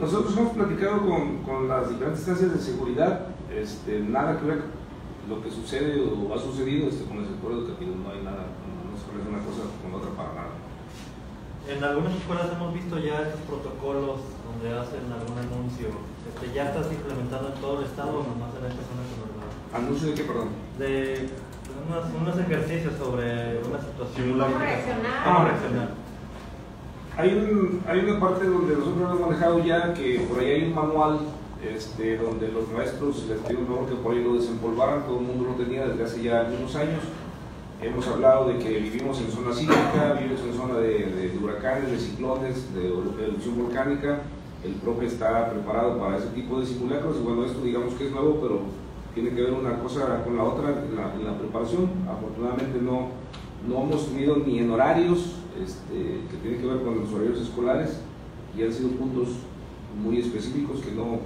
Nosotros hemos platicado con las diferentes instancias de seguridad, nada que ver lo que sucede o ha sucedido con el sector educativo, no hay nada, no se parece una cosa con la otra para nada. En algunas escuelas hemos visto ya estos protocolos donde hacen algún anuncio. ¿Ya estás implementando en todo el estado o nomás en esta zona de Sonora? ¿Anuncio de qué, perdón? De unos ejercicios sobre una situación. ¿Cómo reaccionar? ¿Cómo reaccionar? Hay una parte donde nosotros hemos manejado ya que por ahí hay un manual donde los maestros les pido un favor que por ahí lo desempolvaran, todo el mundo lo tenía desde hace ya algunos años. Hemos hablado de que vivimos en zona sísmica, vivimos en zona de huracanes, de ciclones, de erupción volcánica. El profe está preparado para ese tipo de simulacros y bueno, esto digamos que es nuevo, pero tiene que ver una cosa con la otra en la preparación. Afortunadamente no hemos tenido ni en horarios que tienen que ver con los horarios escolares y han sido puntos muy específicos que no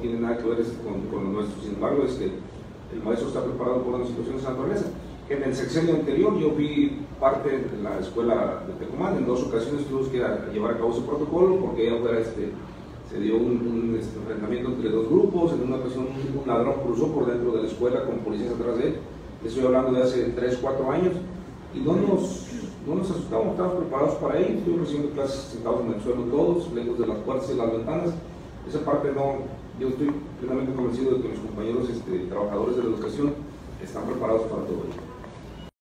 tienen nada que ver con los nuestros. Sin embargo, el maestro está preparado por una situación de esa naturaleza. En el sexenio anterior yo fui parte de la escuela de Tecomán, en 2 ocasiones tuvimos que llevar a cabo ese protocolo porque allá afuera se dio un enfrentamiento entre 2 grupos, en una ocasión un ladrón cruzó por dentro de la escuela con policías atrás de él, estoy hablando de hace 3-4 años, y no nos asustamos, estábamos preparados para ello, estuvimos recibiendo clases sentados en el suelo todos, lejos de las puertas y las ventanas, esa parte yo estoy plenamente convencido de que mis compañeros trabajadores de la educación están preparados para todo ello.